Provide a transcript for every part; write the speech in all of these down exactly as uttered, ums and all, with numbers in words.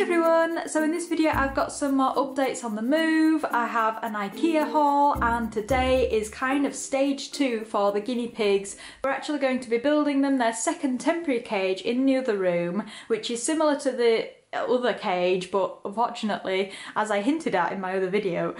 Hi everyone, so in this video I've got some more updates on the move. I have an IKEA haul and today is kind of stage two for the guinea pigs. We're actually going to be building them their second temporary cage in the other room, which is similar to the other cage, but unfortunately, as I hinted at in my other video,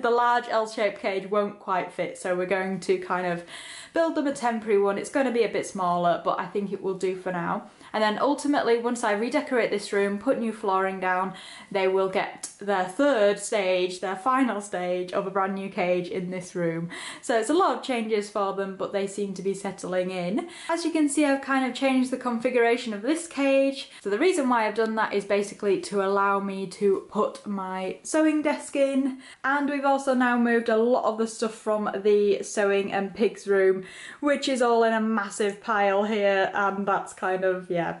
the large L-shaped cage won't quite fit, so we're going to kind of build them a temporary one. It's going to be a bit smaller, but I think it will do for now. And then ultimately, once I redecorate this room, put new flooring down, they will get their third stage, their final stage of a brand new cage in this room. So it's a lot of changes for them, but they seem to be settling in. As you can see, I've kind of changed the configuration of this cage. So the reason why I've done that is basically to allow me to put my sewing desk in. And we've also now moved a lot of the stuff from the sewing and pigs room, which is all in a massive pile here, and that's kind of, yeah,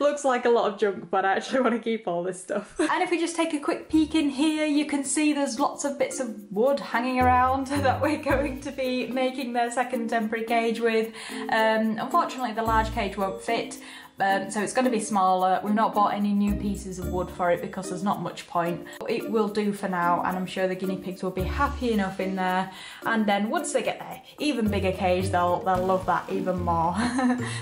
looks like a lot of junk, but I actually want to keep all this stuff. And if we just take a quick peek in here, you can see there's lots of bits of wood hanging around that we're going to be making their second temporary cage with. Um, unfortunately, the large cage won't fit. Um, so it's going to be smaller. We've not bought any new pieces of wood for it because there's not much point. It will do for now, and I'm sure the guinea pigs will be happy enough in there. And then once they get their even bigger cage, they'll, they'll love that even more.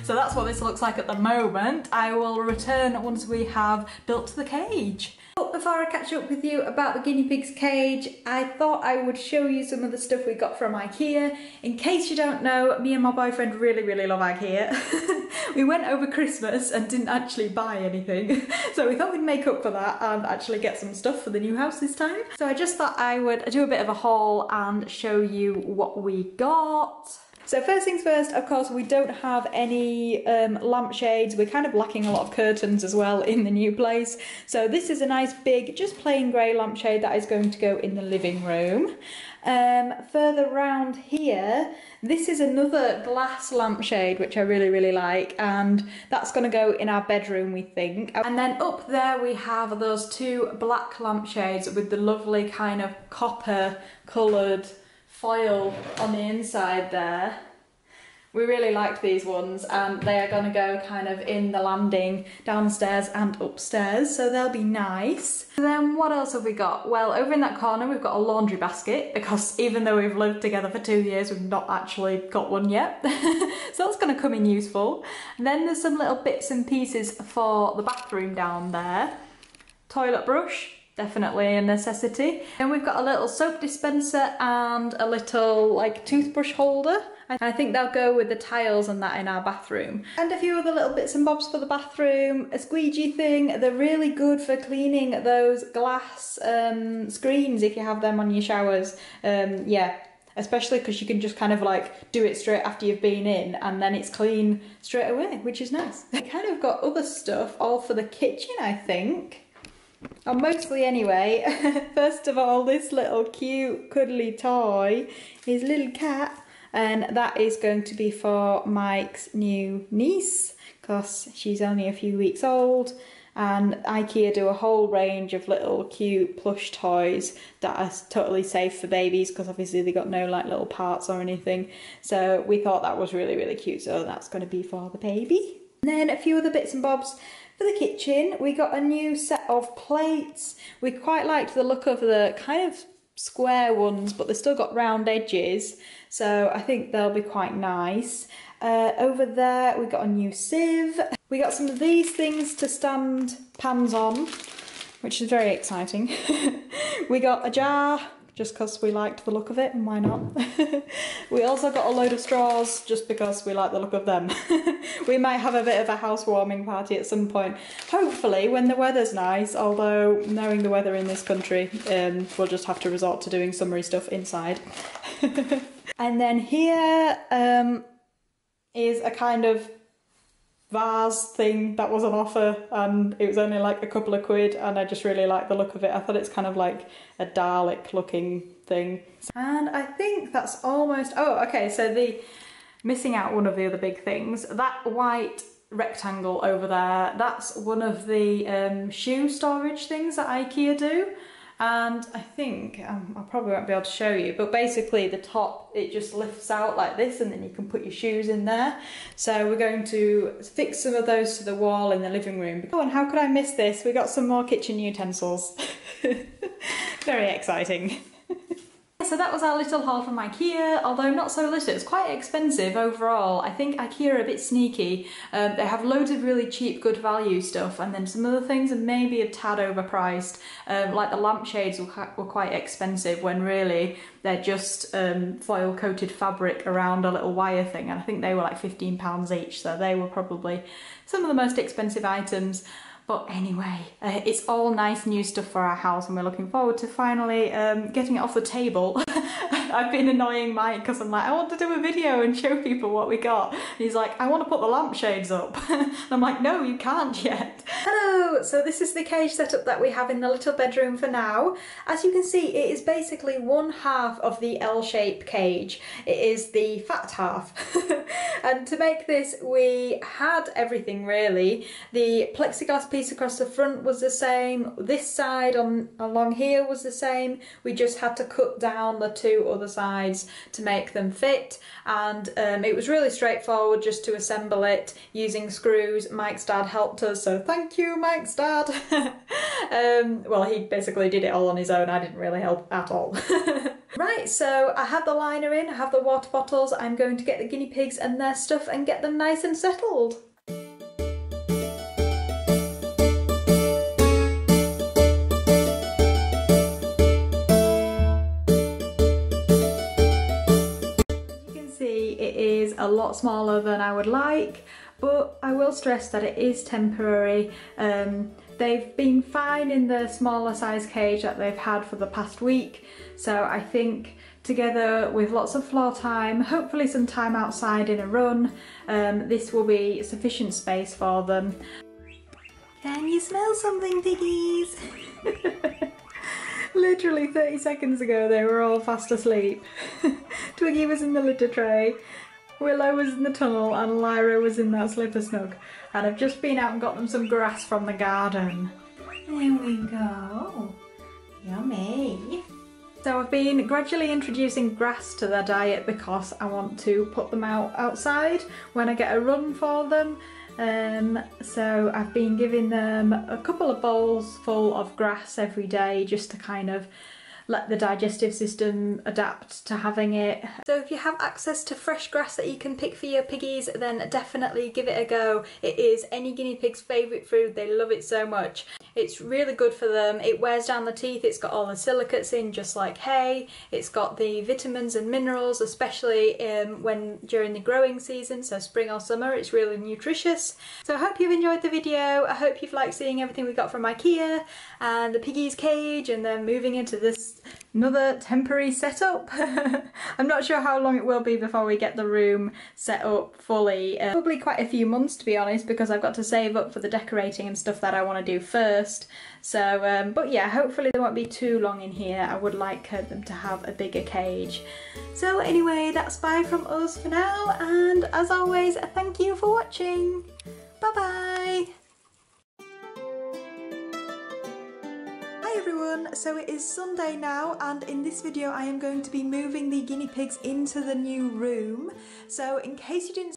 So that's what this looks like at the moment. I will return once we have built the cage. But before I catch up with you about the guinea pig's cage, I thought I would show you some of the stuff we got from IKEA. In case you don't know, me and my boyfriend really, really love IKEA. We went over Christmas and didn't actually buy anything, so we thought we'd make up for that and actually get some stuff for the new house this time. So I just thought I would do a bit of a haul and show you what we got. So first things first, of course, we don't have any um, lampshades. We're kind of lacking a lot of curtains as well in the new place. So this is a nice big, just plain grey lampshade that is going to go in the living room. Um, further round here, this is another glass lampshade, which I really, really like, and that's going to go in our bedroom, we think. And then up there we have those two black lampshades with the lovely kind of copper coloured foil on the inside there. We really liked these ones, and they are going to go kind of in the landing downstairs and upstairs, so they'll be nice. And then what else have we got? Well, over in that corner we've got a laundry basket, because even though we've lived together for two years we've not actually got one yet. So that's going to come in useful. And then there's some little bits and pieces for the bathroom down there. Toilet brush. Definitely a necessity. And we've got a little soap dispenser and a little like toothbrush holder. And I think they'll go with the tiles and that in our bathroom. And a few other little bits and bobs for the bathroom. A squeegee thing. They're really good for cleaning those glass um, screens if you have them on your showers. Um, yeah. Especially because you can just kind of like do it straight after you've been in, and then it's clean straight away, which is nice. I kind of got other stuff all for the kitchen, I think. Or mostly anyway. First of all, this little cute cuddly toy is a little cat, and that is going to be for Mike's new niece because she's only a few weeks old, and IKEA do a whole range of little cute plush toys that are totally safe for babies because obviously they got no like little parts or anything, so we thought that was really really cute, so that's going to be for the baby. And then a few other bits and bobs for the kitchen. We got a new set of plates. We quite liked the look of the kind of square ones, but they've still got round edges, so I think they'll be quite nice. Uh, over there we got a new sieve. We got some of these things to stand pans on, which is very exciting. We got a jar, just because we liked the look of it, and why not? We also got a load of straws, just because we like the look of them. We might have a bit of a housewarming party at some point, hopefully when the weather's nice, although knowing the weather in this country, um, we'll just have to resort to doing summery stuff inside. And then here um, is a kind of vase thing that was on offer, and it was only like a couple of quid, and I just really like the look of it. I thought it's kind of like a Dalek looking thing. And I think that's almost... oh okay, so the missing out one of the other big things, that white rectangle over there, that's one of the um, shoe storage things that IKEA do. And I think um, I probably won't be able to show you, but basically the top, it just lifts out like this, and then you can put your shoes in there. So we're going to fix some of those to the wall in the living room. Oh, and how could I miss this? We got some more kitchen utensils. Very exciting. So that was our little haul from IKEA, although not so little. It's quite expensive overall. I think IKEA are a bit sneaky. Um, they have loads of really cheap, good value stuff, and then some other things are maybe a tad overpriced. Um, like the lampshades were, were quite expensive when really they're just um, foil-coated fabric around a little wire thing, and I think they were like fifteen pounds each, so they were probably some of the most expensive items. But anyway, uh, it's all nice new stuff for our house, and we're looking forward to finally um, getting it off the table. I've been annoying Mike because I'm like, I want to do a video and show people what we got. And he's like, I want to put the lampshades up. And I'm like, no, you can't yet. Hello, so this is the cage setup that we have in the little bedroom for now. As you can see, it is basically one half of the L-shaped cage. It is the fat half. And to make this, we had everything really. The plexiglass piece across the front was the same. This side on along here was the same. We just had to cut down the two other sides to make them fit, and um, it was really straightforward just to assemble it using screws. Mike's dad helped us, so thank you, Mike's dad. um, well, he basically did it all on his own. I didn't really help at all. Right, so I have the liner in, I have the water bottles. I'm going to get the guinea pigs and their stuff and get them nice and settled. A lot smaller than I would like, but I will stress that it is temporary. Um, they've been fine in the smaller size cage that they've had for the past week, so I think together with lots of floor time, hopefully some time outside in a run, um, this will be sufficient space for them. Can you smell something, piggies? Literally thirty seconds ago they were all fast asleep. Twiggy was in the litter tray, Willow was in the tunnel, and Lyra was in that slipper snug. And I've just been out and got them some grass from the garden. There we go. Yummy. So I've been gradually introducing grass to their diet because I want to put them out outside when I get a run for them. Um, so I've been giving them a couple of bowls full of grass every day just to kind of let the digestive system adapt to having it. So if you have access to fresh grass that you can pick for your piggies, then definitely give it a go. It is any guinea pig's favourite food. They love it so much. It's really good for them. It wears down the teeth. It's got all the silicates in, just like hay. It's got the vitamins and minerals, especially um, when during the growing season, so spring or summer. It's really nutritious. So I hope you've enjoyed the video. I hope you've liked seeing everything we got from IKEA and the piggies cage, and then moving into this another temporary setup. I'm not sure how long it will be before we get the room set up fully. Uh, probably quite a few months, to be honest, because I've got to save up for the decorating and stuff that I want to do first. So, um, but yeah, hopefully they won't be too long in here. I would like uh, them to have a bigger cage. So anyway, that's bye from us for now, and as always, thank you for watching. Bye bye! Everyone, so it is Sunday now, and in this video I am going to be moving the guinea pigs into the new room. So in case you didn't